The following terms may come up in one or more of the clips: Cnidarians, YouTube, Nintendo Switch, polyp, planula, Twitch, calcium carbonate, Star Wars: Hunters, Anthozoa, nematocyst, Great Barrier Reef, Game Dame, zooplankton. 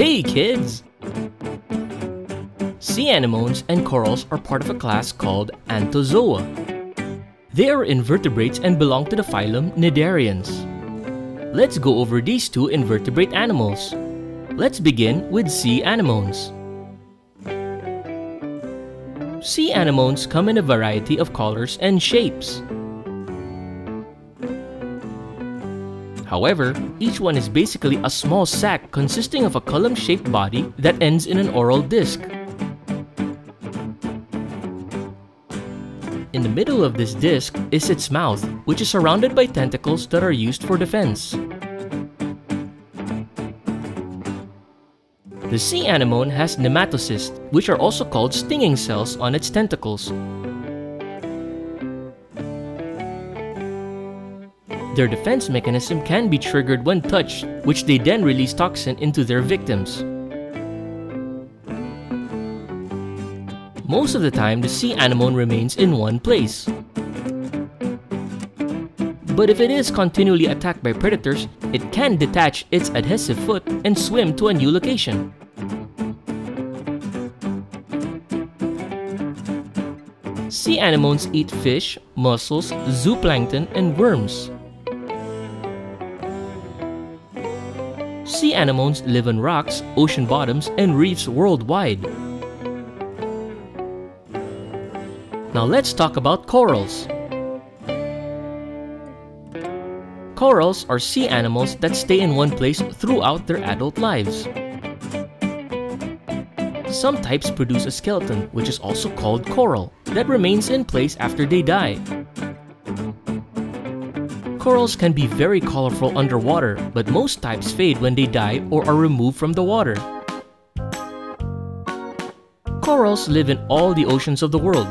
Hey kids! Sea anemones and corals are part of a class called Anthozoa. They are invertebrates and belong to the phylum Cnidarians. Let's go over these two invertebrate animals. Let's begin with sea anemones. Sea anemones come in a variety of colors and shapes. However, each one is basically a small sac consisting of a column-shaped body that ends in an oral disc. In the middle of this disc is its mouth, which is surrounded by tentacles that are used for defense. The sea anemone has nematocysts, which are also called stinging cells on its tentacles. Their defense mechanism can be triggered when touched, which they then release toxin into their victims. Most of the time, the sea anemone remains in one place. But if it is continually attacked by predators, it can detach its adhesive foot and swim to a new location. Sea anemones eat fish, mussels, zooplankton, and worms. Sea anemones live on rocks, ocean bottoms, and reefs worldwide. Now let's talk about corals. Corals are sea animals that stay in one place throughout their adult lives. Some types produce a skeleton, which is also called coral, that remains in place after they die. Corals can be very colorful underwater, but most types fade when they die or are removed from the water. Corals live in all the oceans of the world.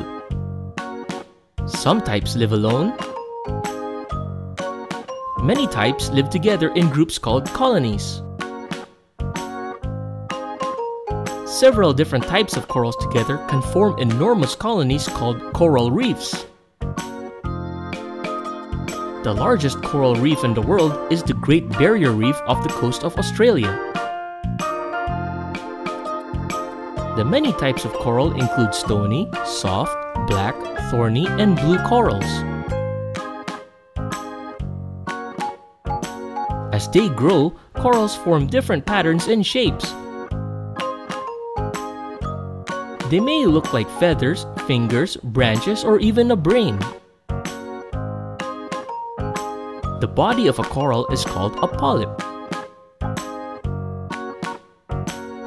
Some types live alone. Many types live together in groups called colonies. Several different types of corals together can form enormous colonies called coral reefs. The largest coral reef in the world is the Great Barrier Reef off the coast of Australia. The many types of coral include stony, soft, black, thorny, and blue corals. As they grow, corals form different patterns and shapes. They may look like feathers, fingers, branches, or even a brain. The body of a coral is called a polyp.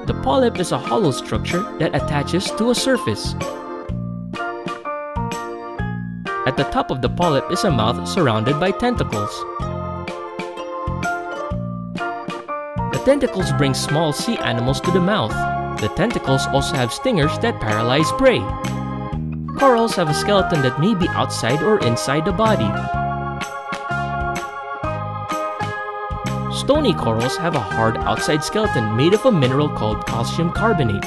The polyp is a hollow structure that attaches to a surface. At the top of the polyp is a mouth surrounded by tentacles. The tentacles bring small sea animals to the mouth. The tentacles also have stingers that paralyze prey. Corals have a skeleton that may be outside or inside the body. Stony corals have a hard outside skeleton made of a mineral called calcium carbonate.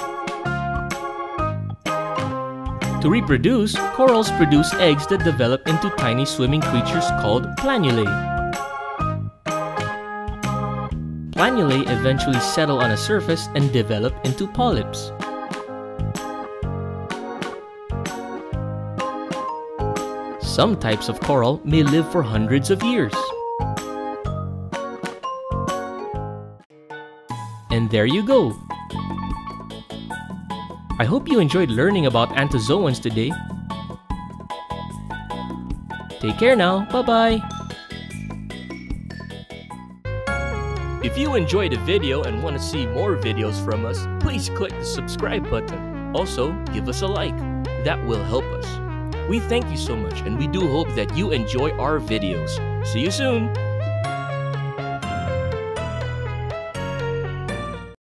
To reproduce, corals produce eggs that develop into tiny swimming creatures called planulae. Planulae eventually settle on a surface and develop into polyps. Some types of coral may live for hundreds of years. And there you go! I hope you enjoyed learning about anthozoans today. Take care now, bye-bye! If you enjoyed the video and want to see more videos from us, please click the subscribe button. Also, give us a like. That will help us. We thank you so much and we do hope that you enjoy our videos. See you soon!